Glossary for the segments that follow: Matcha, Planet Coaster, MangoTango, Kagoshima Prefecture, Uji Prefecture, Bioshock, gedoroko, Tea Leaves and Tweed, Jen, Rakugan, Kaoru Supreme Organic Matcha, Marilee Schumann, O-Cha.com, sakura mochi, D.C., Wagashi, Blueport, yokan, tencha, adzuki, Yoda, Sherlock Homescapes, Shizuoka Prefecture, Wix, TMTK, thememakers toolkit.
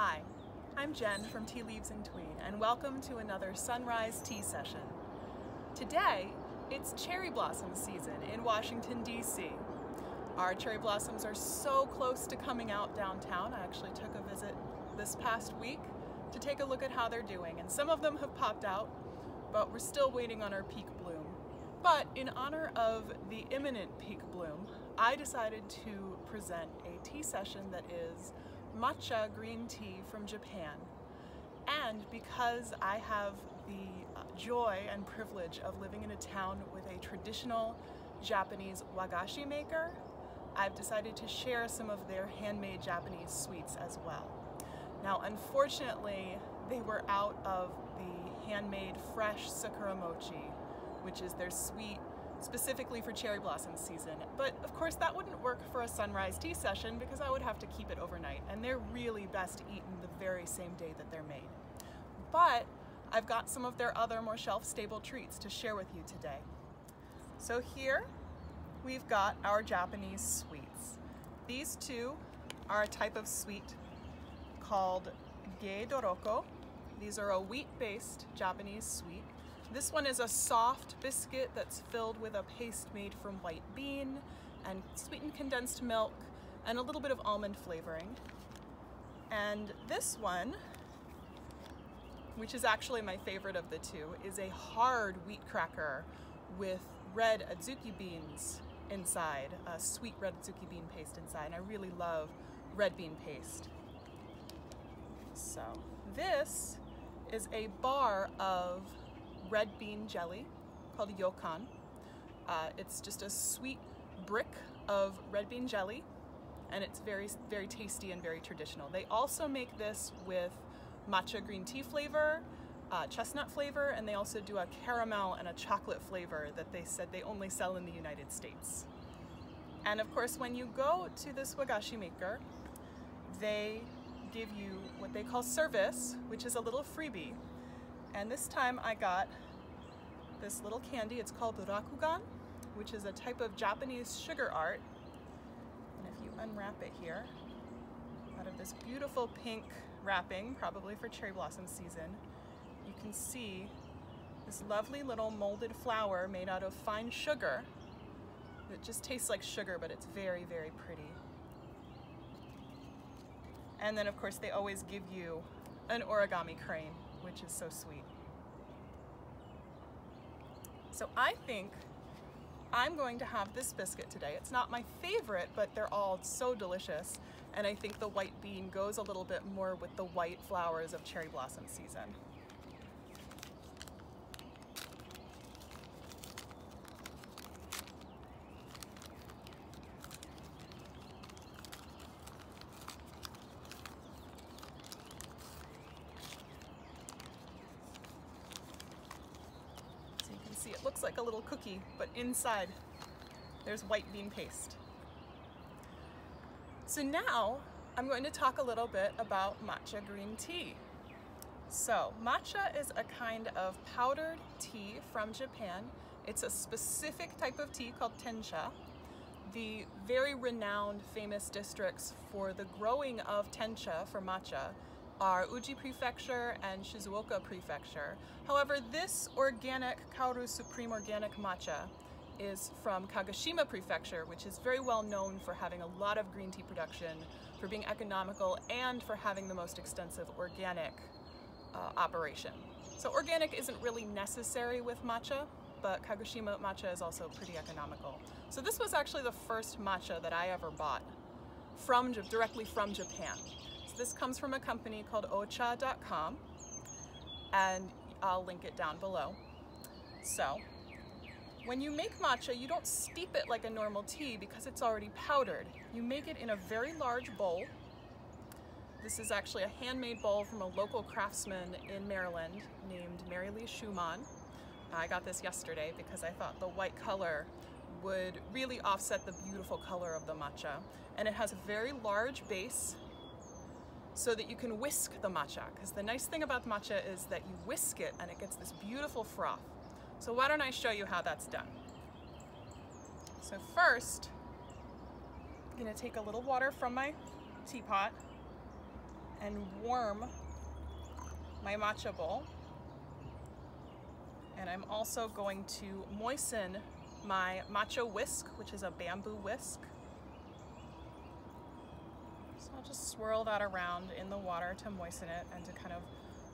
Hi, I'm Jen from Tea Leaves and Tweed, and welcome to another Sunrise Tea Session. Today, it's cherry blossom season in Washington, D.C. Our cherry blossoms are so close to coming out downtown. I actually took a visit this past week to take a look at how they're doing, and some of them have popped out, but we're still waiting on our peak bloom. But in honor of the imminent peak bloom, I decided to present a tea session that is matcha green tea from Japan. And because I have the joy and privilege of living in a town with a traditional Japanese wagashi maker, I've decided to share some of their handmade Japanese sweets as well. Now, unfortunately, they were out of the handmade fresh sakura mochi, which is their sweet specifically for cherry blossom season. But of course that wouldn't work for a sunrise tea session because I would have to keep it overnight, and they're really best eaten the very same day that they're made. But I've got some of their other more shelf-stable treats to share with you today. So here we've got our Japanese sweets. These two are a type of sweet called gedoroko. These are a wheat-based Japanese sweet. This one is a soft biscuit that's filled with a paste made from white bean and sweetened condensed milk and a little bit of almond flavoring. And this one, which is actually my favorite of the two, is a hard wheat cracker with red adzuki beans inside, a sweet red adzuki bean paste inside. And I really love red bean paste. So this is a bar of red bean jelly called yokan. It's just a sweet brick of red bean jelly, and it's very, very tasty and very traditional. They also make this with matcha green tea flavor, chestnut flavor, and they also do a caramel and a chocolate flavor that they said they only sell in the United States. And of course, when you go to this wagashi maker, they give you what they call service, which is a little freebie. And this time I got this little candy. It's called the Rakugan, which is a type of Japanese sugar art. And if you unwrap it here, out of this beautiful pink wrapping, probably for cherry blossom season, you can see this lovely little molded flower made out of fine sugar. It just tastes like sugar, but it's very, very pretty. And then of course they always give you an origami crane, which is so sweet. So I think I'm going to have this biscuit today. It's not my favorite, but they're all so delicious. And I think the white bean goes a little bit more with the white flowers of cherry blossom season. It looks like a little cookie, but inside there's white bean paste. So now I'm going to talk a little bit about matcha green tea. So matcha is a kind of powdered tea from Japan. It's a specific type of tea called tencha. The very renowned famous districts for the growing of tencha for matcha are Uji Prefecture and Shizuoka Prefecture. However, this organic Kaoru Supreme Organic Matcha is from Kagoshima Prefecture, which is very well known for having a lot of green tea production, for being economical, and for having the most extensive organic operation. So organic isn't really necessary with matcha, but Kagoshima matcha is also pretty economical. So this was actually the first matcha that I ever bought directly from Japan. This comes from a company called O-Cha.com, and I'll link it down below. So when you make matcha, you don't steep it like a normal tea because it's already powdered. You make it in a very large bowl. This is actually a handmade bowl from a local craftsman in Maryland named Marilee Schumann. I got this yesterday because I thought the white color would really offset the beautiful color of the matcha. And it has a very large base, so that you can whisk the matcha, because the nice thing about matcha is that you whisk it and it gets this beautiful froth. So why don't I show you how that's done? So first, I'm gonna take a little water from my teapot and warm my matcha bowl. And I'm also going to moisten my matcha whisk, which is a bamboo whisk. So I'll just swirl that around in the water to moisten it and to kind of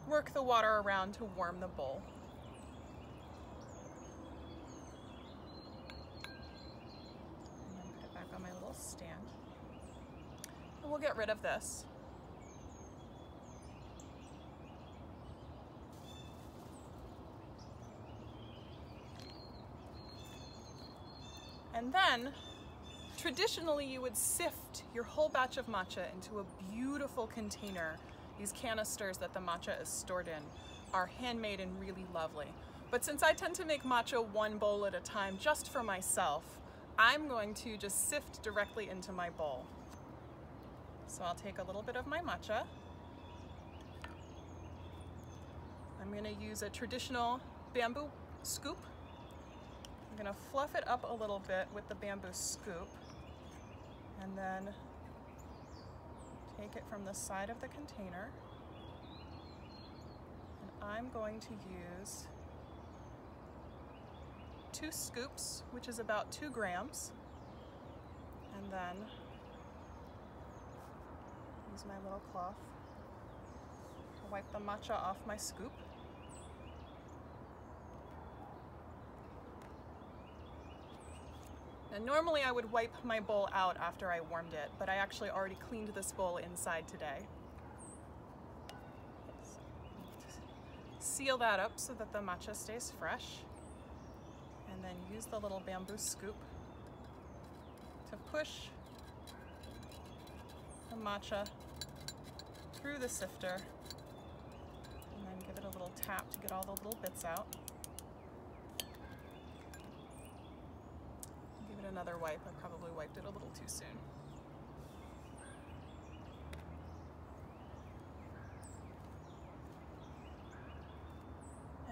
work the water around to warm the bowl. And then put it back on my little stand. And we'll get rid of this. And then, traditionally you would sift your whole batch of matcha into a beautiful container. These canisters that the matcha is stored in are handmade and really lovely. But since I tend to make matcha one bowl at a time just for myself, I'm going to just sift directly into my bowl. So I'll take a little bit of my matcha. I'm going to use a traditional bamboo scoop. I'm gonna fluff it up a little bit with the bamboo scoop and then take it from the side of the container. And I'm going to use 2 scoops, which is about 2 grams. And then use my little cloth to wipe the matcha off my scoop. And normally I would wipe my bowl out after I warmed it, but I actually already cleaned this bowl inside today. So seal that up so that the matcha stays fresh. And then use the little bamboo scoop to push the matcha through the sifter and then give it a little tap to get all the little bits out. Another wipe. I probably wiped it a little too soon.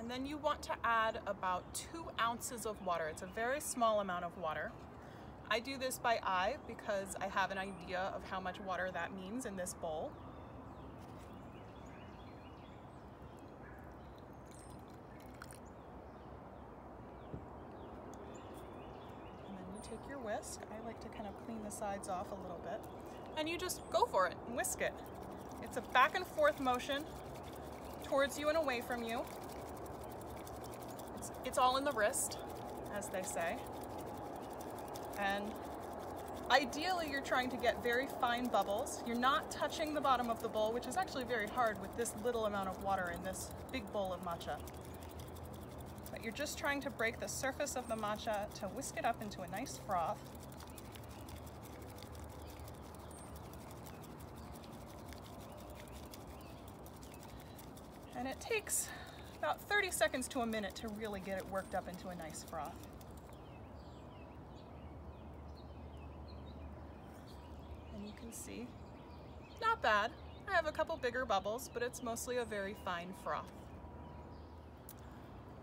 And then you want to add about 2 ounces of water. It's a very small amount of water. I do this by eye because I have an idea of how much water that means in this bowl. Take your whisk. I like to kind of clean the sides off a little bit. And you just go for it and whisk it. It's a back and forth motion towards you and away from you. It's all in the wrist, as they say. And ideally you're trying to get very fine bubbles. You're not touching the bottom of the bowl, which is actually very hard with this little amount of water in this big bowl of matcha. But you're just trying to break the surface of the matcha to whisk it up into a nice froth. And it takes about 30 seconds to a minute to really get it worked up into a nice froth. And you can see, not bad. I have a couple bigger bubbles, but it's mostly a very fine froth.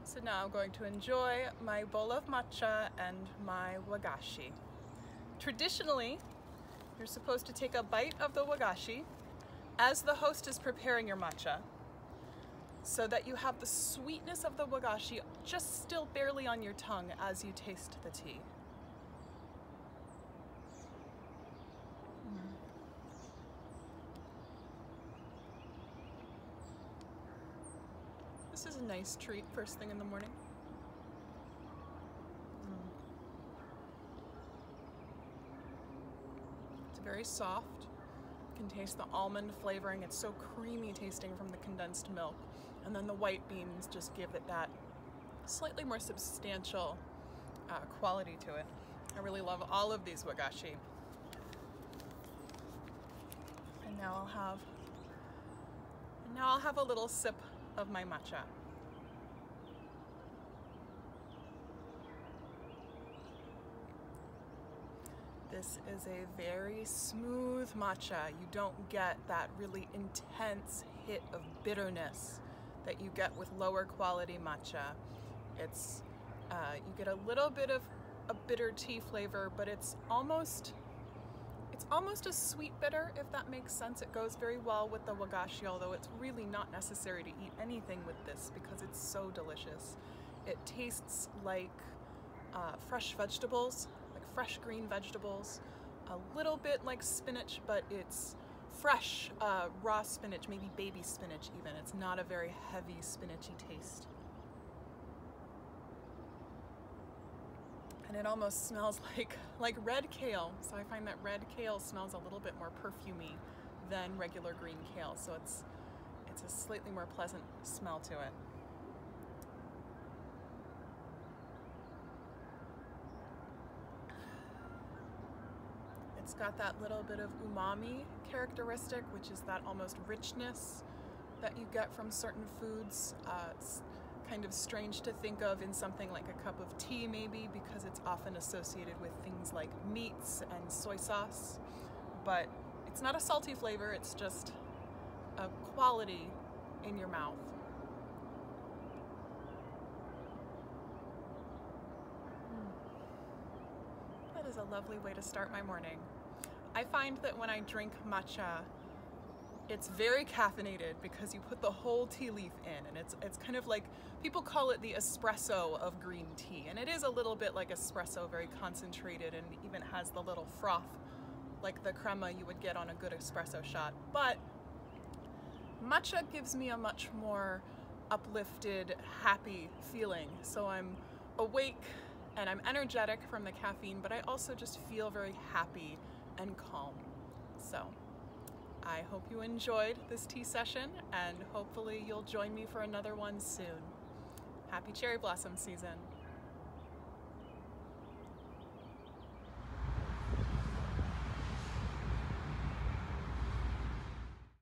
So now I'm going to enjoy my bowl of matcha and my wagashi. Traditionally, you're supposed to take a bite of the wagashi as the host is preparing your matcha so that you have the sweetness of the wagashi just still barely on your tongue as you taste the tea. This is a nice treat first thing in the morning. It's very soft. You can taste the almond flavoring. It's so creamy tasting from the condensed milk. And then the white beans just give it that slightly more substantial quality to it. I really love all of these wagashi. And now I'll have a little sip of my matcha. This is a very smooth matcha. You don't get that really intense hit of bitterness that you get with lower quality matcha. It's you get a little bit of a bitter tea flavor, but it's almost It's almost a sweet bitter, if that makes sense. It goes very well with the wagashi, although it's really not necessary to eat anything with this because it's so delicious. It tastes like fresh vegetables, like fresh green vegetables, a little bit like spinach, but it's fresh raw spinach, maybe baby spinach even. It's not a very heavy spinachy taste. And it almost smells like red kale. So I find that red kale smells a little bit more perfumey than regular green kale. So it's a slightly more pleasant smell to it. It's got that little bit of umami characteristic, which is that almost richness that you get from certain foods. It's kind of strange to think of in something like a cup of tea maybe, because it's often associated with things like meats and soy sauce, but it's not a salty flavor, it's just a quality in your mouth. That is a lovely way to start my morning. I find that when I drink matcha, it's very caffeinated because you put the whole tea leaf in, and it's kind of like, people call it the espresso of green tea, and it is a little bit like espresso, very concentrated, and even has the little froth like the crema you would get on a good espresso shot. But matcha gives me a much more uplifted, happy feeling. So I'm awake and I'm energetic from the caffeine, but I also just feel very happy and calm. So I hope you enjoyed this tea session, and hopefully you'll join me for another one soon. Happy cherry blossom season.